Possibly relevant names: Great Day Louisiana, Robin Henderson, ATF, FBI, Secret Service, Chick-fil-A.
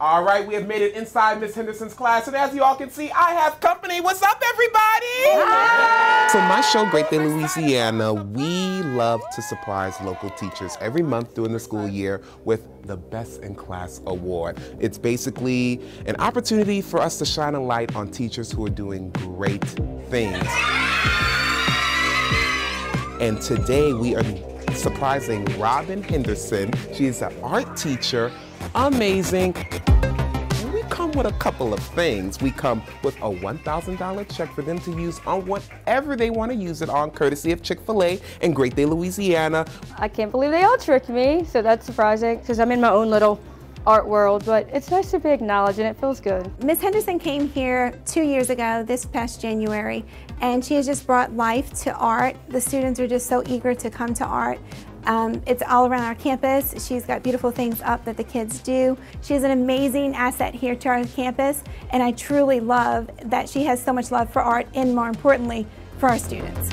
All right, we have made it inside Miss Henderson's class, and as you all can see, I have company. What's up, everybody? Hi. So my show, Great Day Louisiana, we love to surprise local teachers every month during the school year with the Best in Class Award. It's basically an opportunity for us to shine a light on teachers who are doing great things. And today we are surprising Robin Henderson. She is an art teacher, amazing. Come with a couple of things. We come with a $1,000 check for them to use on whatever they want to use it on, courtesy of Chick-fil-A and Great Day Louisiana. I can't believe they all tricked me, so that's surprising because I'm in my own little art world, but it's nice to be acknowledged and it feels good. Miss Henderson came here 2 years ago, this past January, and she has just brought life to art. The students are just so eager to come to art. It's all around our campus. She's got beautiful things up that the kids do. She is an amazing asset here to our campus, and I truly love that she has so much love for art and, more importantly, for our students.